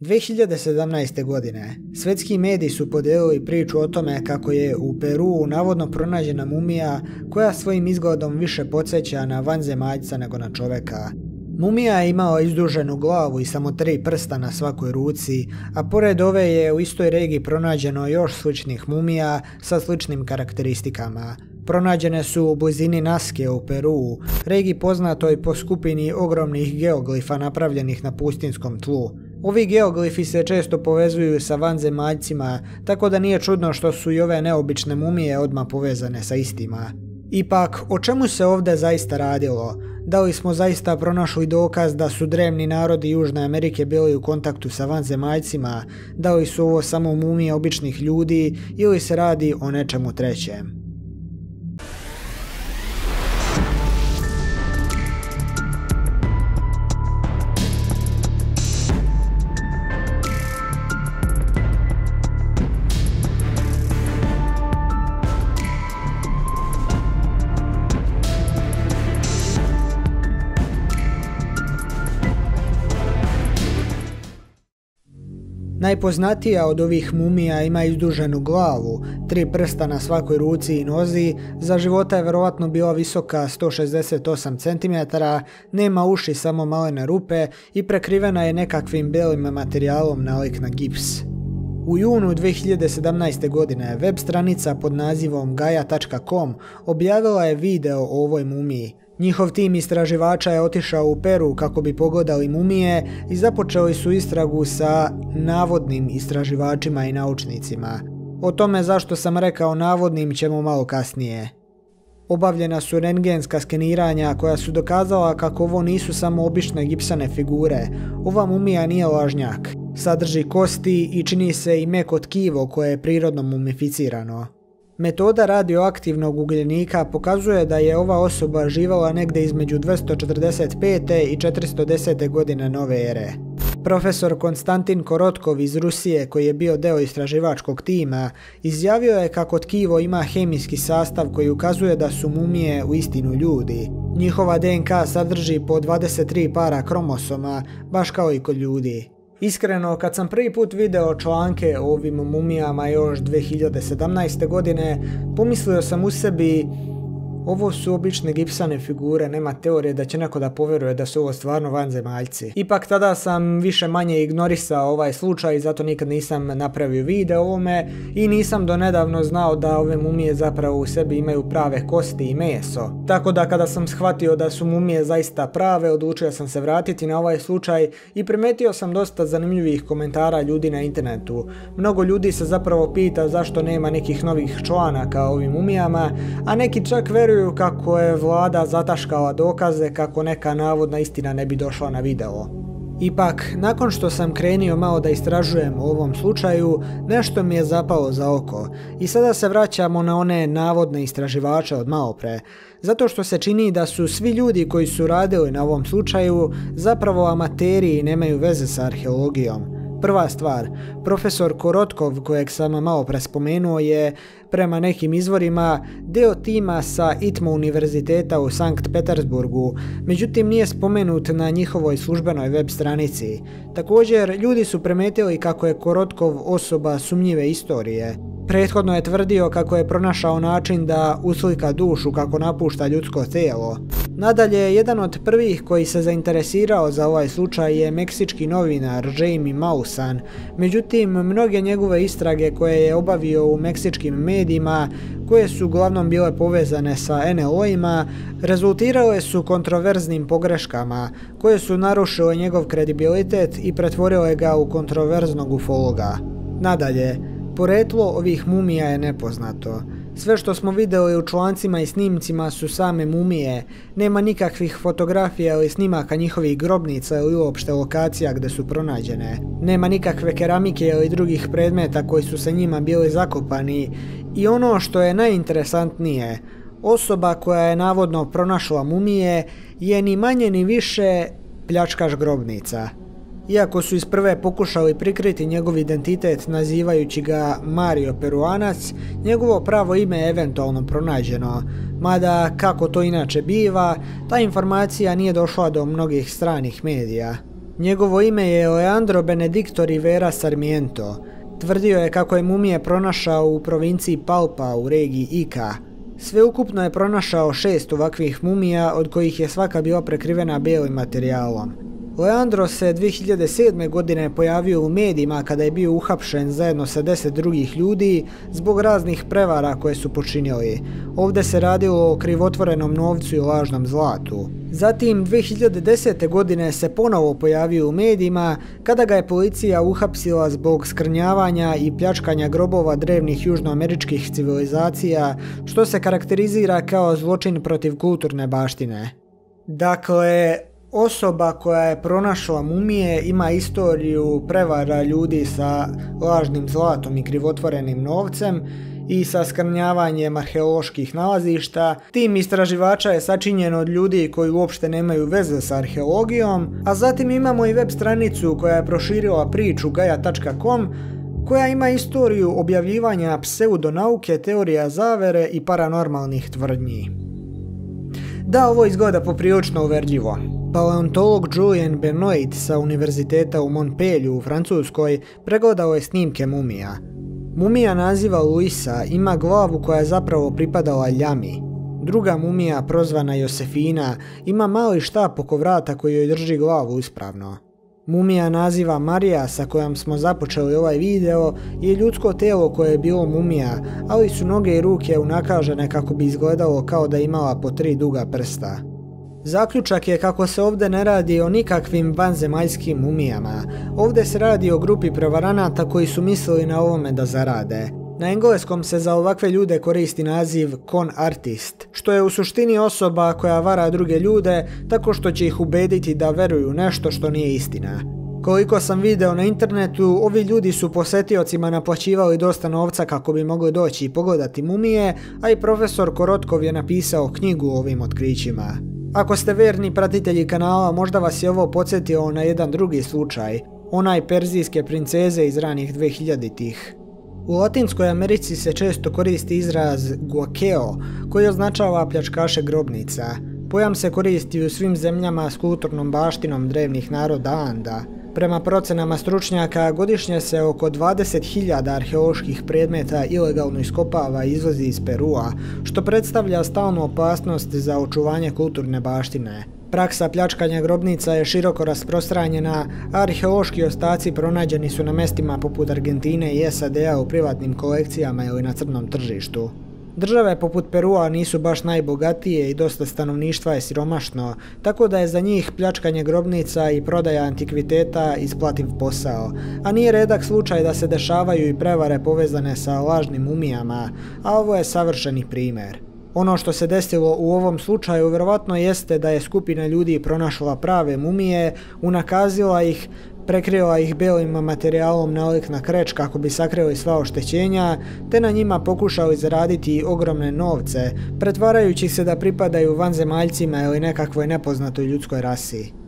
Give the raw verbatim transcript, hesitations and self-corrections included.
dve hiljade sedamnaeste. godine svetski mediji su podelili priču o tome kako je u Peruu navodno pronađena mumija koja svojim izgledom više podsjeća na vanzemaljca nego na čoveka. Mumija je imala izduženu glavu i samo tri prsta na svakoj ruci, a pored ove je u istoj regiji pronađeno još sličnih mumija sa sličnim karakteristikama. Pronađene su u blizini Naske u Peruu, regiji poznatoj po skupini ogromnih geoglifa napravljenih na pustinskom tlu. Ovi geoglifi se često povezuju sa vanzemaljcima, tako da nije čudno što su i ove neobične mumije odmah povezane sa istima. Ipak, o čemu se ovdje zaista radilo? Da li smo zaista pronašli dokaz da su drevni narodi Južne Amerike bili u kontaktu sa vanzemaljcima? Da li su ovo samo mumije običnih ljudi ili se radi o nečemu trećem? Najpoznatija od ovih mumija ima izduženu glavu, tri prsta na svakoj ruci i nozi, za života je verovatno bila visoka sto šezdeset osam centimetara, nema uši, samo malene rupe i prekrivena je nekakvim belim materijalom nalik na gips. U junu dve hiljade sedamnaeste. godine web stranica pod nazivom gaja tačka com objavila je video o ovoj mumiji. Njihov tim istraživača je otišao u Peru kako bi pogledali mumije i započeli su istragu sa navodnim istraživačima i naučnicima. O tome zašto sam rekao navodnim ćemo malo kasnije. Obavljena su rendgenska skeniranja koja su dokazala kako ovo nisu samo obične gipsane figure, ova mumija nije lažnjak. Sadrži kosti i čini se i meko tkivo koje je prirodno mumificirano. Metoda radioaktivnog ugljenika pokazuje da je ova osoba živala negdje između dvjesto četrdeset pete. i četiristo desete. godine nove ere. Profesor Konstantin Korotkov iz Rusije, koji je bio deo istraživačkog tima, izjavio je kako tkivo ima hemijski sastav koji ukazuje da su mumije uistinu ljudi. Njihova D N K sadrži po dvadeset tri para kromosoma, baš kao i kod ljudi. Iskreno, kad sam prvi put video članke o ovim mumijama još dve hiljade sedamnaeste. godine, pomislio sam u sebi, ovo su obične gipsane figure, nema teorije da će neko da poveruje da su ovo stvarno vanzemaljci. Ipak tada sam više manje ignorisao ovaj slučaj, zato nikad nisam napravio video o ovome i nisam donedavno znao da ove mumije zapravo u sebi imaju prave kosti i meso. Tako da kada sam shvatio da su mumije zaista prave, odlučio sam se vratiti na ovaj slučaj i primetio sam dosta zanimljivih komentara ljudi na internetu. Mnogo ljudi se zapravo pita zašto nema nekih novih članaka o ovim mumijama, a neki čak veruju kako je vlada zataškala dokaze kako neka navodna istina ne bi došla na video. Ipak, nakon što sam krenio malo da istražujem o ovom slučaju, nešto mi je zapalo za oko. I sada se vraćamo na one navodne istraživače od malopre. Zato što se čini da su svi ljudi koji su radili na ovom slučaju zapravo amateri i nemaju veze sa arheologijom. Prva stvar, profesor Korotkov, kojeg sam malo prespomenuo, je, prema nekim izvorima, deo tima sa I T M O univerziteta u Sankt Petersburgu, međutim nije spomenut na njihovoj službenoj web stranici. Također, ljudi su primetili kako je Korotkov osoba sumnjive istorije. Prethodno je tvrdio kako je pronašao način da uslika dušu kako napušta ljudsko tijelo. Nadalje, jedan od prvih koji se zainteresirao za ovaj slučaj je meksički novinar Jaime Maussan. Međutim, mnoge njegove istrage koje je obavio u meksičkim medijima, koje su uglavnom bile povezane sa N L O-ima, rezultirale su kontroverznim pogreškama, koje su narušile njegov kredibilitet i pretvorile ga u kontroverznog ufologa. Nadalje, poreklo ovih mumija je nepoznato. Sve što smo videli u člancima i snimcima su same mumije, nema nikakvih fotografija ili snimaka njihovih grobnica ili uopšte lokacija gde su pronađene. Nema nikakve keramike ili drugih predmeta koji su sa njima bili zakopani i ono što je najinteresantnije, osoba koja je navodno pronašla mumije je ni manje ni više pljačkaš grobnica. Iako su iz prve pokušali prikriti njegov identitet nazivajući ga Mario Peruanac, njegovo pravo ime je eventualno pronađeno. Mada, kako to inače biva, ta informacija nije došla do mnogih stranih medija. Njegovo ime je Alejandro Benedicto Rivera Sarmiento. Tvrdio je kako je mumije pronašao u provinciji Palpa u regiji Ika. Sveukupno je pronašao šest ovakvih mumija, od kojih je svaka bila prekrivena bijelim materijalom. Alejandro se dvije hiljade sedme. godine pojavio u medijima kada je bio uhapšen zajedno sa deset drugih ljudi zbog raznih prevara koje su počinili. Ovdje se radilo o krivotvorenom novcu i lažnom zlatu. Zatim dvije hiljade desete. godine se ponovo pojavio u medijima kada ga je policija uhapsila zbog skrnjavanja i pljačkanja grobova drevnih južnoameričkih civilizacija, što se karakterizira kao zločin protiv kulturne baštine. Dakle, osoba koja je pronašla mumije ima istoriju prevara ljudi sa lažnim zlatom i krivotvorenim novcem i sa skrnjavanjem arheoloških nalazišta. Tim istraživača je sačinjen od ljudi koji uopšte nemaju veze sa arheologijom, a zatim imamo i web stranicu koja je proširila priču gaja točka com koja ima istoriju objavljivanja pseudonauke, teorija zavere i paranormalnih tvrdnji. Da, ovo izgleda poprilično uverljivo. Paleontolog Julien Benoit sa univerziteta u Montpellieru u Francuskoj pregledao je snimke mumija. Mumija naziva Luisa ima glavu koja je zapravo pripadala ljami. Druga mumija, prozvana Josefina, ima mali štap oko vrata koji joj drži glavu ispravno. Mumija naziva Marija, sa kojom smo započeli ovaj video, je ljudsko telo koje je bilo mumija, ali su noge i ruke unakažene kako bi izgledalo kao da imala po tri duga prsta. Zaključak je kako se ovdje ne radi o nikakvim vanzemaljskim mumijama. Ovdje se radi o grupi prevaranata koji su mislili na ovome da zarade. Na engleskom se za ovakve ljude koristi naziv con artist, što je u suštini osoba koja vara druge ljude tako što će ih ubediti da veruju nešto što nije istina. Koliko sam video na internetu, ovi ljudi su posjetiocima naplaćivali dosta novca kako bi mogli doći i pogledati mumije, a i profesor Korotkov je napisao knjigu o ovim otkrićima. Ako ste verni pratitelji kanala, možda vas je ovo podsjetilo na jedan drugi slučaj, onaj perzijske princeze iz ranih dvije hiljaditih. U Latinskoj Americi se često koristi izraz guakeo, koji označava pljačkaše grobnica. Pojam se koristi u svim zemljama s kulturnom baštinom drevnih naroda Anda. Prema procenama stručnjaka, godišnje se oko dvadeset hiljada arheoloških predmeta ilegalno iskopava i izvozi iz Perua, što predstavlja stalnu opasnost za očuvanje kulturne baštine. Praksa pljačkanja grobnica je široko rasprostranjena, a arheološki ostaci pronađeni su na mestima poput Argentine i S A D-a u privatnim kolekcijama ili na crnom tržištu. Države poput Perua nisu baš najbogatije i dosta stanovništva je siromašno, tako da je za njih pljačkanje grobnica i prodaja antikviteta isplativ posao, a nije redak slučaj da se dešavaju i prevare povezane sa lažnim mumijama, a ovo je savršeni primjer. Ono što se desilo u ovom slučaju vjerovatno jeste da je skupina ljudi pronašla prave mumije, unakazila ih, prekrila ih belim materijalom nalik na kreć kako bi sakrili sva oštećenja, te na njima pokušali zaraditi ogromne novce, pretvarajući se da pripadaju vanzemaljcima ili nekakvoj nepoznatoj ljudskoj rasi.